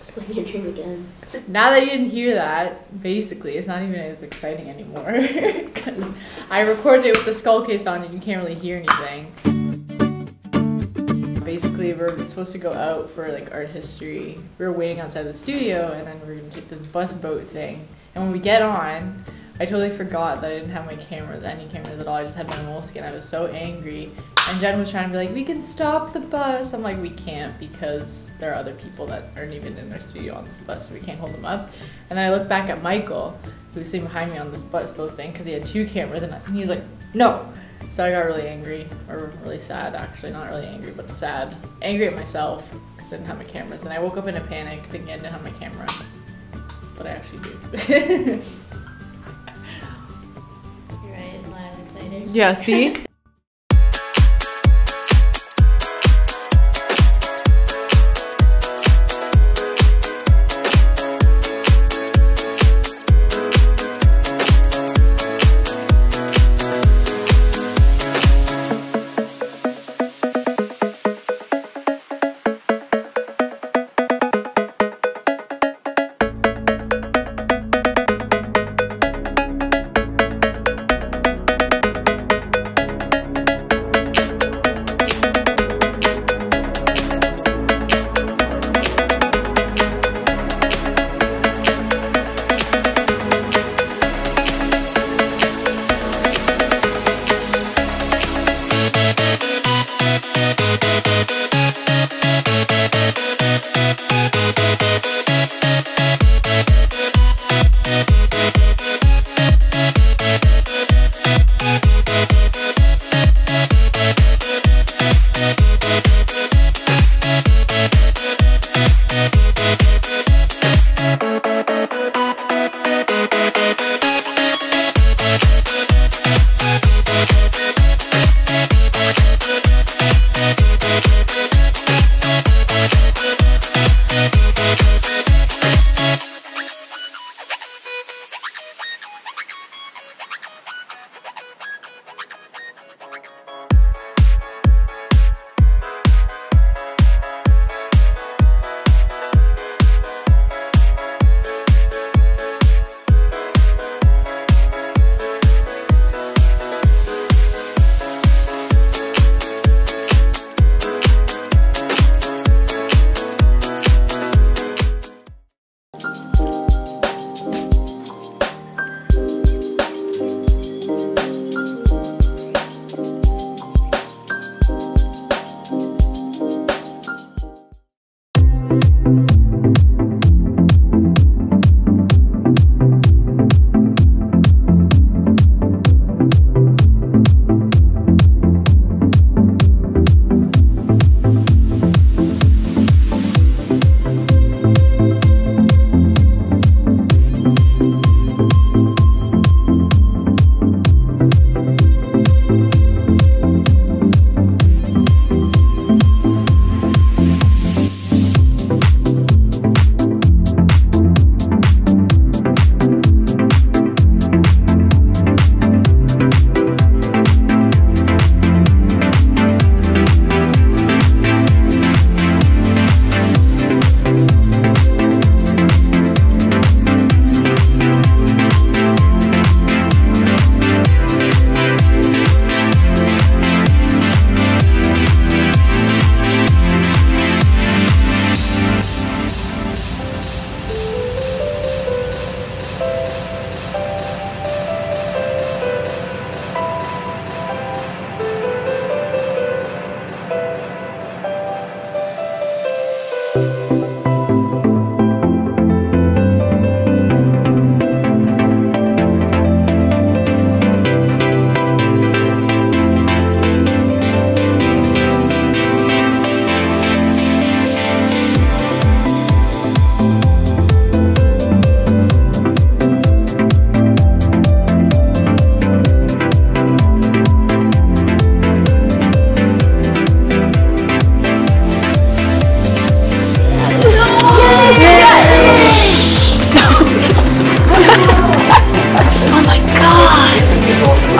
Explain your dream again. Now that you didn't hear that, basically, it's not even as exciting anymore because I recorded it with the skull case on and you can't really hear anything. Basically, we're supposed to go out for like art history. We were waiting outside the studio and then we're gonna take this bus boat thing. And when we get on, I totally forgot that I didn't have my cameras, any cameras at all. I just had my Moleskine. I was so angry. And Jen was trying to be like, we can stop the bus. I'm like, we can't because there are other people that aren't even in our studio on this bus, so we can't hold them up. And then I looked back at Michael, who was sitting behind me on this bus boat thing because he had two cameras and he was like, no. So I got really angry, or really sad actually, not really angry, but sad. Angry at myself because I didn't have my cameras. And I woke up in a panic thinking I didn't have my camera, but I actually do. You're right, it's not as exciting. Yeah, see?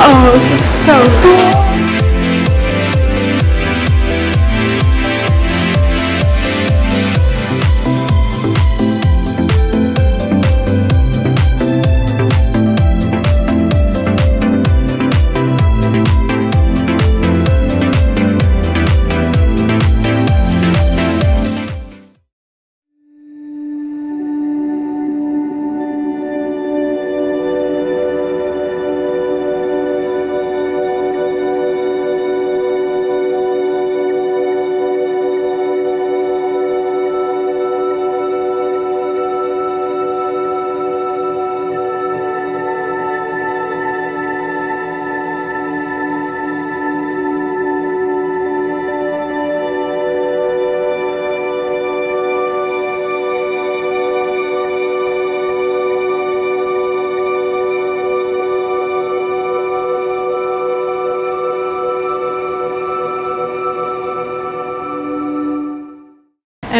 Oh, this is so cool.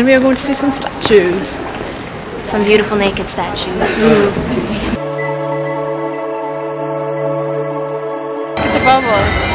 and we are going to see some statues. Some beautiful naked statues. Look at the bubbles.